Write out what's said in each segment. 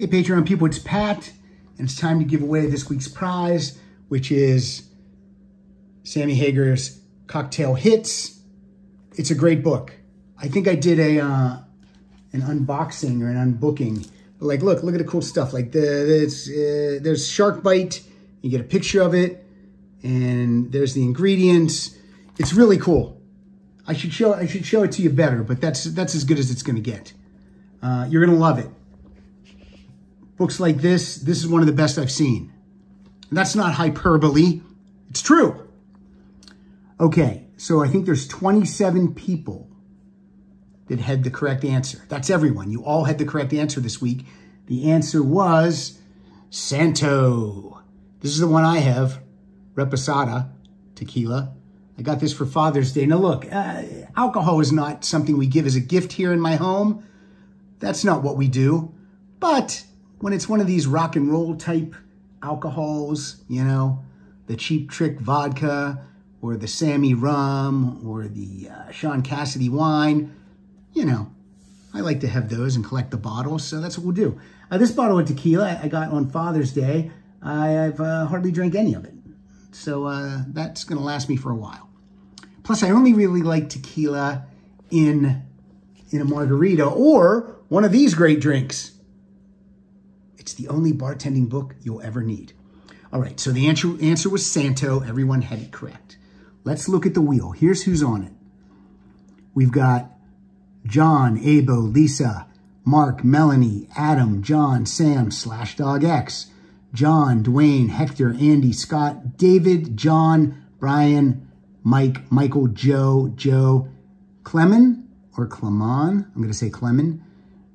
Hey Patreon people, it's Pat, and it's time to give away this week's prize, which is Sammy Hagar's Cocktail Hits. It's a great book. I think I did a an unboxing or an unbooking. But like, look at the cool stuff. Like there's shark bite. You get a picture of it, and there's the ingredients. It's really cool. I should show it to you better, but that's as good as it's gonna get. You're gonna love it. Books like this, this is one of the best I've seen. And that's not hyperbole, it's true. Okay, so I think there's 27 people that had the correct answer. That's everyone, you all had the correct answer this week. The answer was Santo. This is the one I have, Reposada tequila. I got this for Father's Day. Now look, alcohol is not something we give as a gift here in my home. That's not what we do, but when it's one of these rock and roll type alcohols, you know, the Cheap Trick vodka or the Sammy rum or the Sean Cassidy wine, you know, I like to have those and collect the bottles. So that's what we'll do. This bottle of tequila I got on Father's Day. I've hardly drank any of it. So that's going to last me for a while. Plus, I only really like tequila in a margarita or one of these great drinks. It's the only bartending book you'll ever need. All right, so the answer was Santo. Everyone had it correct. Let's look at the wheel. Here's who's on it. We've got John, Abo, Lisa, Mark, Melanie, Adam, John, Sam, /DogX, John, Dwayne, Hector, Andy, Scott, David, John, Brian, Mike, Michael, Joe, Clement or Clement. I'm going to say Clement.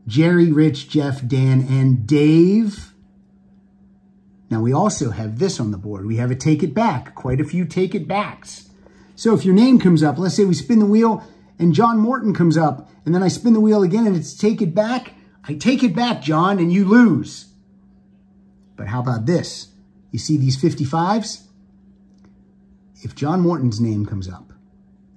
Jerry, Rich, Jeff, Dan, and Dave. Now, we also have this on the board. We have a take it back, quite a few take it backs. So if your name comes up, let's say we spin the wheel and John Morton comes up, and then I spin the wheel again and it's take it back. I take it back, John, and you lose. But how about this? You see these 55s? If John Morton's name comes up,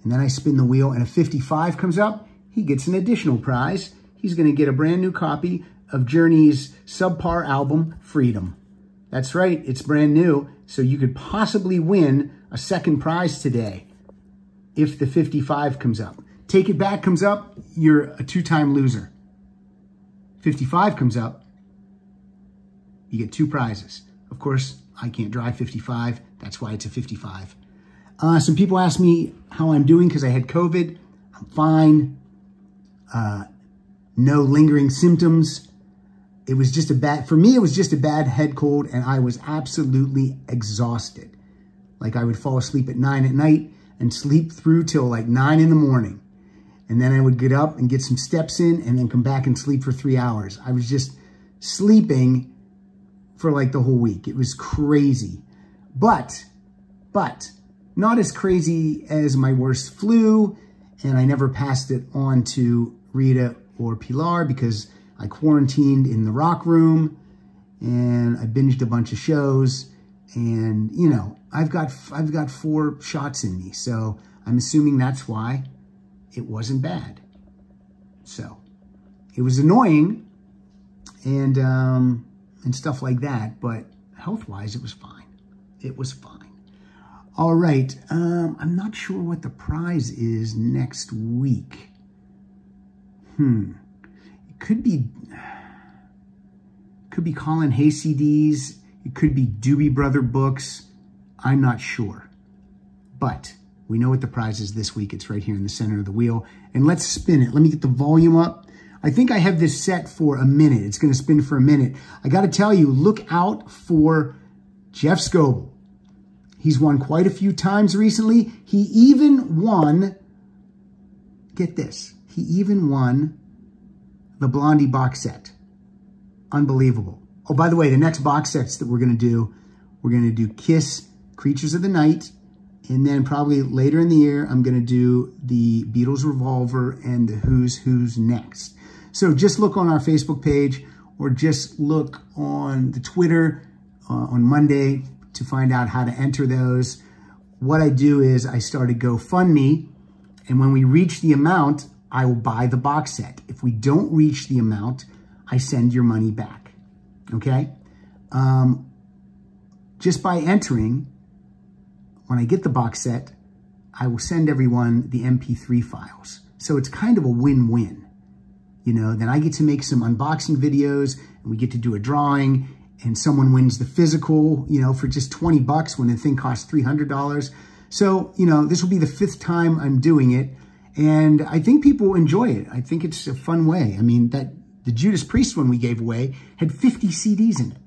and then I spin the wheel and a 55 comes up, he gets an additional prize. He's going to get a brand new copy of Journey's subpar album, Freedom. That's right, it's brand new, so you could possibly win a second prize today if the 55 comes up. Take it back comes up, you're a two-time loser. 55 comes up, you get two prizes. Of course, I can't drive 55, that's why it's a 55. Some people ask me how I'm doing because I had COVID. I'm fine. No lingering symptoms. It was just a bad, for me, it was just a bad head cold, and I was absolutely exhausted. Like I would fall asleep at 9 at night and sleep through till like 9 in the morning. And then I would get up and get some steps in and then come back and sleep for 3 hours. I was just sleeping for like the whole week. It was crazy, but not as crazy as my worst flu. And I never passed it on to Rita or Pilar because I quarantined in the rock room and I binged a bunch of shows, and you know, I've got 4 shots in me. So I'm assuming that's why it wasn't bad. So it was annoying and stuff like that, but health-wise it was fine. It was fine. All right, I'm not sure what the prize is next week. It could be Colin Hay CDs. It could be Doobie Brother books. I'm not sure. But we know what the prize is this week. It's right here in the center of the wheel. And let's spin it. Let me get the volume up. I think I have this set for a minute. It's going to spin for a minute. I got to tell you, look out for Jeff Scoble. He's won quite a few times recently. He even won, get this, he even won the Blondie box set. Unbelievable. Oh, by the way, the next box sets that we're going to do Kiss, Creatures of the Night, and then probably later in the year, I'm going to do the Beatles Revolver and the Who's Next. So just look on our Facebook page or just look on the Twitter on Monday to find out how to enter those. What I do is I start a GoFundMe, and when we reach the amount, I will buy the box set. If we don't reach the amount, I send your money back. okay? Just by entering, when I get the box set, I will send everyone the MP3 files. So it's kind of a win-win, you know? Then I get to make some unboxing videos, and we get to do a drawing, and someone wins the physical, you know, for just 20 bucks when the thing costs $300. So, you know, this will be the 5th time I'm doing it, and I think people enjoy it. I think it's a fun way. I mean, that the Judas Priest one we gave away had 50 CDs in it.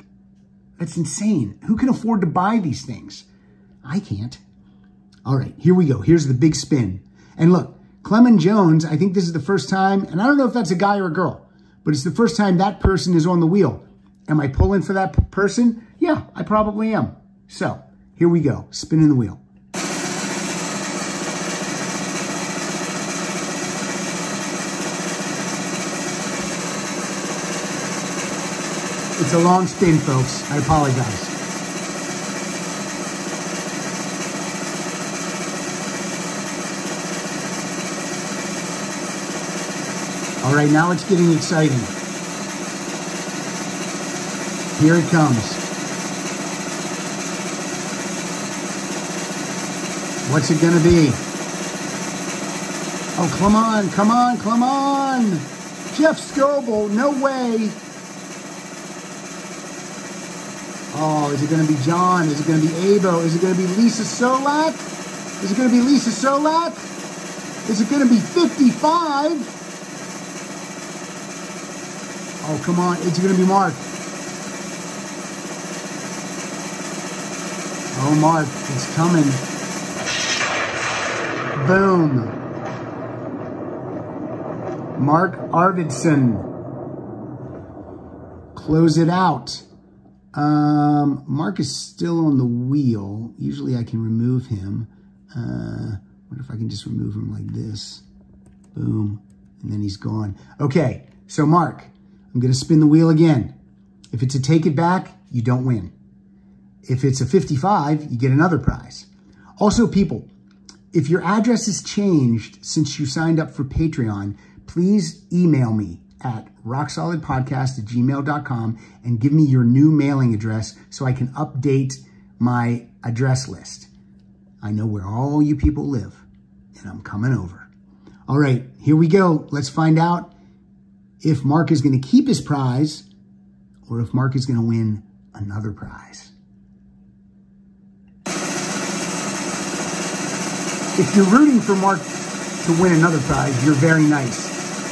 That's insane. Who can afford to buy these things? I can't. All right, here we go. Here's the big spin. And look, Clement Jones, I think this is the first time, and I don't know if that's a guy or a girl, but it's the first time that person is on the wheel. Am I pulling for that person? Yeah, I probably am. So here we go, spinning the wheel. It's a long spin, folks. I apologize. All right, now it's getting exciting. Here it comes. What's it gonna be? Oh, come on, come on, come on! Jeff Scoble, no way! Oh, is it going to be John? Is it going to be Abo? Is it going to be Lisa Solak? Is it going to be Lisa Solak? Is it going to be 55? Oh, come on. Is it going to be Mark? Oh, Mark, it's coming. Boom. Mark Arvidson. Close it out. Mark is still on the wheel. Usually I can remove him. Wonder if I can just remove him like this. Boom. And then he's gone. Okay. So Mark, I'm going to spin the wheel again. If it's a take it back, you don't win. If it's a 55, you get another prize. Also, people, if your address has changed since you signed up for Patreon, please email me at rocksolidpodcast@gmail.com and give me your new mailing address so I can update my address list. I know where all you people live, and I'm coming over. All right, here we go. Let's find out if Mark is going to keep his prize or if Mark is going to win another prize. If you're rooting for Mark to win another prize, you're very nice.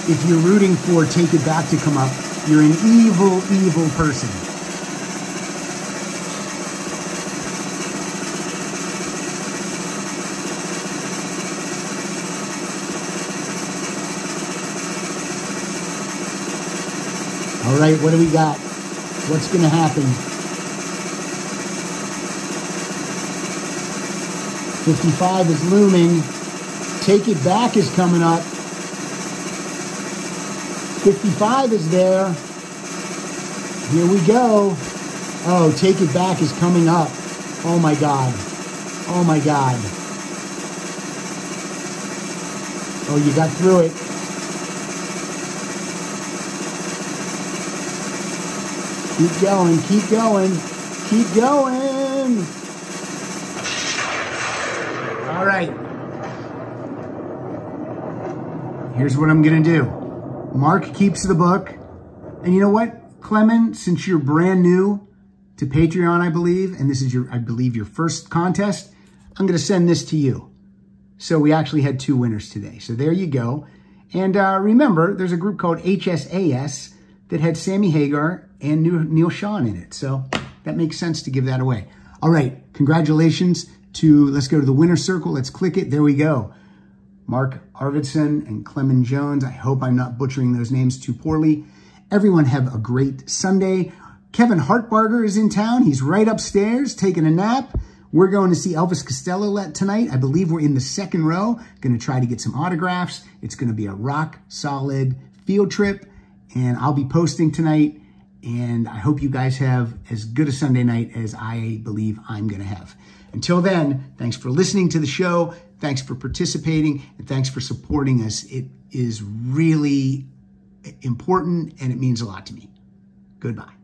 If you're rooting for Take It Back to come up, you're an evil, evil person. All right, what do we got? What's going to happen? 55 is looming. Take It Back is coming up. 55 is there. Here we go. Oh, Take It Back is coming up. Oh, my God. Oh, my God. Oh, you got through it. Keep going. Keep going. Keep going. All right. Here's what I'm going to do. Mark keeps the book. And you know what, Clement, since you're brand new to Patreon, I believe, and this is your, I believe, your first contest, I'm going to send this to you. So we actually had 2 winners today. So there you go. And remember, there's a group called HSAS that had Sammy Hagar and Neil Sean in it. So that makes sense to give that away. All right. Congratulations to, let's go to the winner circle. Let's click it. There we go. Mark Arvidson and Clement Jones. I hope I'm not butchering those names too poorly. Everyone have a great Sunday. Kevin Hartbarger is in town. He's right upstairs taking a nap. We're going to see Elvis Costello tonight. I believe we're in the 2nd row. Going to try to get some autographs. It's going to be a rock solid field trip. And I'll be posting tonight. And I hope you guys have as good a Sunday night as I believe I'm going to have. Until then, thanks for listening to the show. Thanks for participating, and thanks for supporting us. It is really important, and it means a lot to me. Goodbye.